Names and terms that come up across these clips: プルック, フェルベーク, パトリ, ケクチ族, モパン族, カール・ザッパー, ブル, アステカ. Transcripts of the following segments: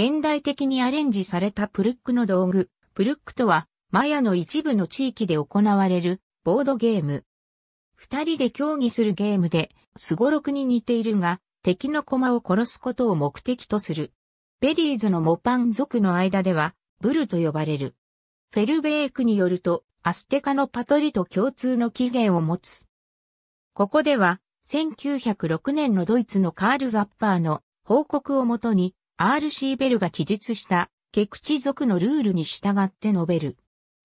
現代的にアレンジされたプルックの道具。プルックとは、マヤの一部の地域で行われるボードゲーム。二人で競技するゲームで、スゴロクに似ているが、敵の駒を殺すことを目的とする。ベリーズのモパン族の間では、ブルと呼ばれる。フェルベークによると、アステカのパトリと共通の起源を持つ。ここでは、1906年のドイツのカール・ザッパーの報告をもとに、R.C. ベルが記述した、ケクチ族のルールに従って述べる。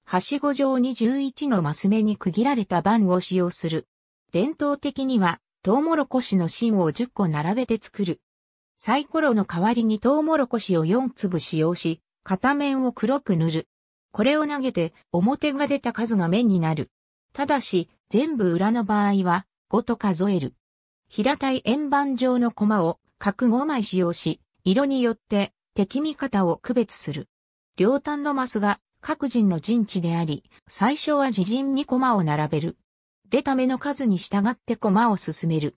はしご状に11のマス目に区切られた盤を使用する。伝統的には、トウモロコシの芯を10個並べて作る。サイコロの代わりにトウモロコシを4粒使用し、片面を黒く塗る。これを投げて表が出た数が面になる。ただし、全部裏の場合は5と数える。平たい円盤状の駒を角5枚使用し、色によって敵味方を区別する。両端のマスが各陣の陣地であり、最初は自陣に駒を並べる。出た目の数に従って駒を進める。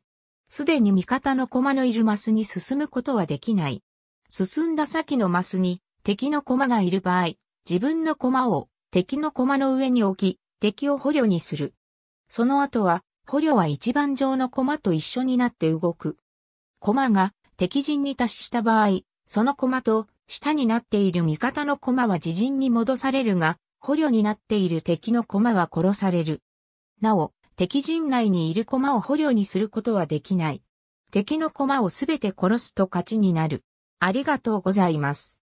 すでに味方の駒のいるマスに進むことはできない。進んだ先のマスに敵の駒がいる場合、自分の駒を敵の駒の上に置き、敵を捕虜にする。その後は、捕虜は一番上の駒と一緒になって動く。駒が敵陣に達した場合、その駒と下になっている味方の駒は自陣に戻されるが、捕虜になっている敵の駒は殺される。なお、敵陣内にいる駒を捕虜にすることはできない。敵の駒をすべて殺すと勝ちになる。ありがとうございます。